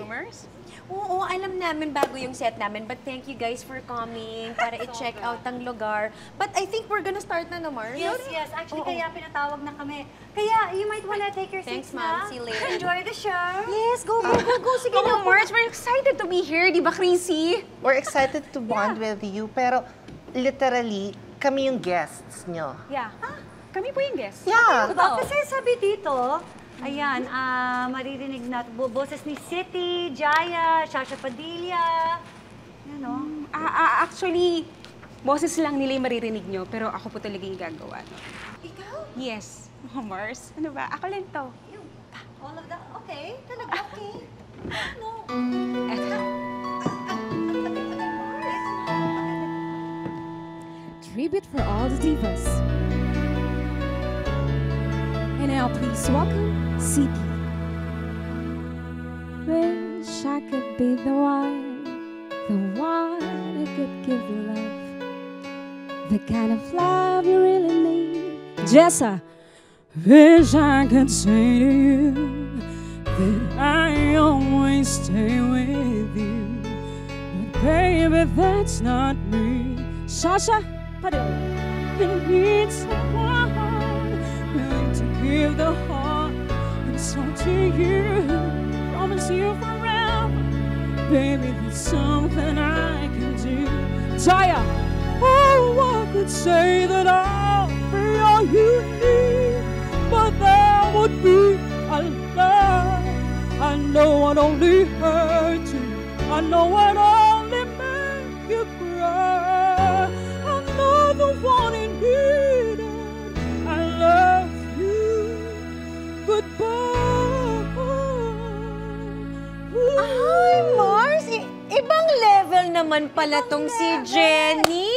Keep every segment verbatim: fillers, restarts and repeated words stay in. rumors? Oo, alam namin bago yung set namin. But thank you guys for coming para i-check out ang lugar. But I think we're gonna start na, no, Mars? Yes, yes. Actually, oo, kaya pinatawag na kami. Kaya, you might wanna take your seats na. Thanks, ma'am. See you later. Enjoy the show. Yes, go, go, go, go. Sige na, Mars. We're excited to be here, di ba, Krissy? We're excited to bond yeah. with you, pero literally, kami yung guests nyo. Yeah. Ah, kami po yung guests? Yeah. Oh. Kasi sabi dito, ayan, uh, maririnig na boses ni City, Jaya, Sasha Padilla, you know. Mm, uh, uh, actually, boses lang nila yung maririnig nyo, pero ako po talaga yung gagawa. No? Ikaw? Yes, Mars. Ano ba? Ako lang to. You, all of that? Okay, talaga okay. No. Eto. Tribute for all the divas. And now please welcome City. Wish I could be the one, the one who could give you love, the kind of love you really need. Jessa, wish I could say to you that I always stay with you, but baby, that's not me. Sasha Padilla, they need someone willing to give the heart and soul to you. Promise you forever, baby, there's something I can do. Jaya, oh, I could say that I'll be all you need, but there would be a love. I know I'd only hurt you. I know I'd only make you cry. I'm not the one in need. I love you. Goodbye. Ay, Mars, I ibang level naman pala ibang tong level. Si Jennie.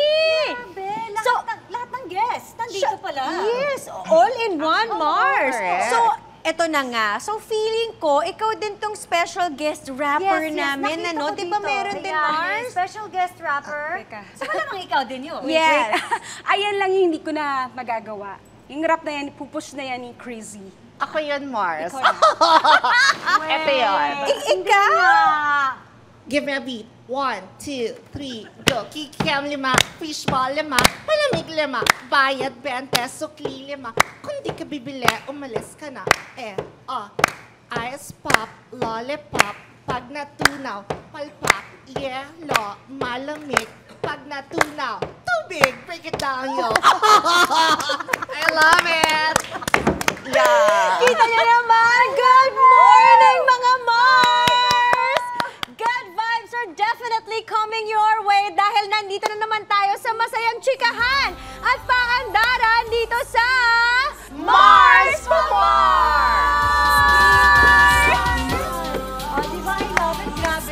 Grabe, lahat, so, lahat ng guests, nandito pala. Yes, all in one, oh, Mars. Correct. So, eto na nga. So, feeling ko, ikaw din tong special guest rapper yes, yes, namin. Yes, ano? Diba meron din, Mars? Special guest rapper. Uh, so, malamang ikaw din yun. Yes. Ayan lang yung hindi ko na magagawa. Yung rap na yan, pupush na yan yung Krissy. Ako yun, Mars. Ikaw yun. Eto yun. Ikaw! Give me a beat. One, two, three, go. Kikiam lima, fishball lima, palamig lima, bayad bente, sukli lima. Kung di ka bibili, umalis ka na. Eh, oh, ice pop, lollipop, pag natunaw, palpak, yelo, malamig, pag natunaw, tubig, break it down, yo. I love it. Yeah. Kita niyo naman, good morning, mga Mars! Good vibes are definitely coming your way dahil nandito na naman tayo sa masayang chikahan at paandaran dito sa Mars for Mars! Oh, di ba? I love it. Grabe.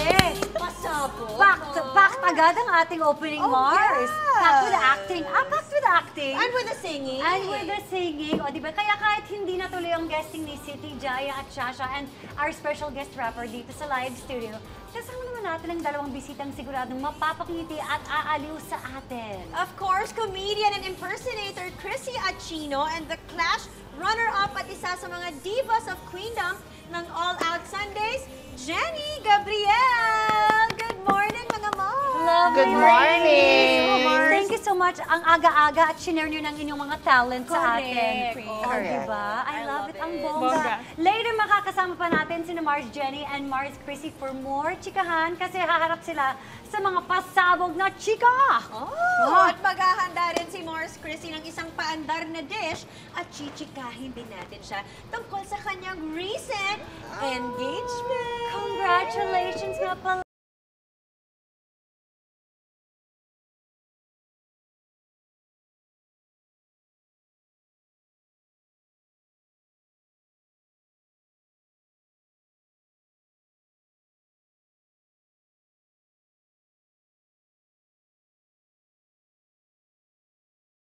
Pasabot. Back, back agad ang ating opening, oh, Mars. Yeah. Back with the acting. Ah, back with the acting. And with the singing. And with the singing. O, di ba? Kaya kahit hindi natuloy ang guesting ni City, Jaya at Sasha and our special guest rapper dito sa live studio, kasama naman natin ang dalawang bisitang siguradong mapapakiti at aaliw sa atin. Of course, comedian and impersonator Krissy Achino and the Clash runner-up at isa sa mga divas of Queendom ng All Out Sundays, Jennie Gabriel! Good morning, mga Mars! Good morning! Thank you so much. Ang aga-aga at shinare nyo ng inyong mga talent sa atin. Correct. Oh, diba? I love it. Ang bongga. Later, makakasama pa natin si Mars Jennie and Mars Krissy for more chikahan kasi haharap sila sa mga pasabog na chika. Oh, at maghahanda rin si Mars Krissy ng isang paandar na dish at chichikahin din natin siya tungkol sa kanyang recent engagement. Congratulations nga pala.